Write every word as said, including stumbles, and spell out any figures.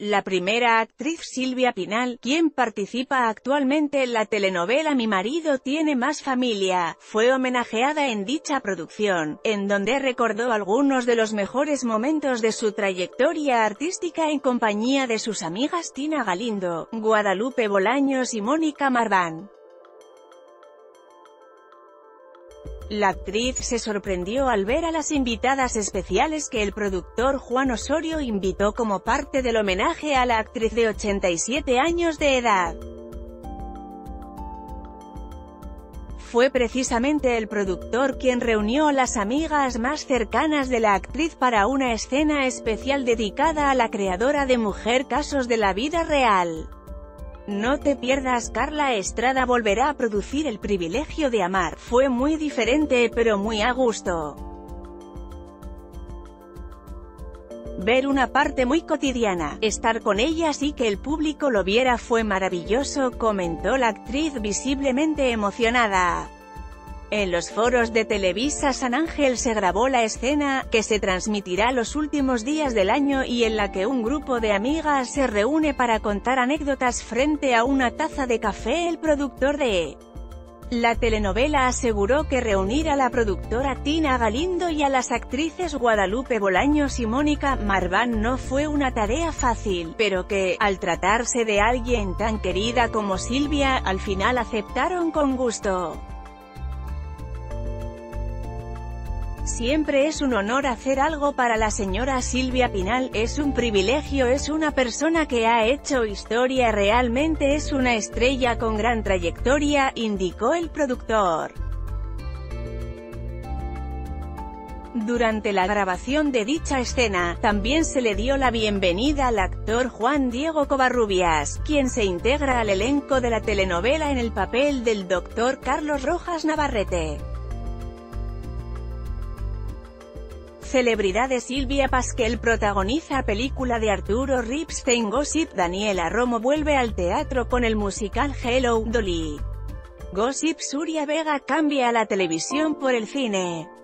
La primera actriz Silvia Pinal, quien participa actualmente en la telenovela Mi marido tiene más familia, fue homenajeada en dicha producción, en donde recordó algunos de los mejores momentos de su trayectoria artística en compañía de sus amigas Tina Galindo, Guadalupe Bolaños y Mónica Marbán. La actriz se sorprendió al ver a las invitadas especiales que el productor Juan Osorio invitó como parte del homenaje a la actriz de ochenta y siete años de edad. Fue precisamente el productor quien reunió a las amigas más cercanas de la actriz para una escena especial dedicada a la creadora de Mujer Casos de la Vida Real. No te pierdas, Carla Estrada volverá a producir El privilegio de amar. Fue muy diferente pero muy a gusto. Ver una parte muy cotidiana, estar con ella y que el público lo viera fue maravilloso, comentó la actriz visiblemente emocionada. En los foros de Televisa San Ángel se grabó la escena, que se transmitirá los últimos días del año y en la que un grupo de amigas se reúne para contar anécdotas frente a una taza de café. El productor de la telenovela aseguró que reunir a la productora Tina Galindo y a las actrices Guadalupe Bolaños y Mónica Marbán no fue una tarea fácil, pero que, al tratarse de alguien tan querida como Silvia, al final aceptaron con gusto. Siempre es un honor hacer algo para la señora Silvia Pinal, es un privilegio, es una persona que ha hecho historia, realmente es una estrella con gran trayectoria, indicó el productor. Durante la grabación de dicha escena, también se le dio la bienvenida al actor Juan Diego Covarrubias, quien se integra al elenco de la telenovela en el papel del doctor Carlos Rojas Navarrete. Celebridades. Silvia Pasquel protagoniza película de Arturo Ripstein. Gossip. Daniela Romo vuelve al teatro con el musical Hello Dolly. Gossip. Surya Vega cambia la televisión por el cine.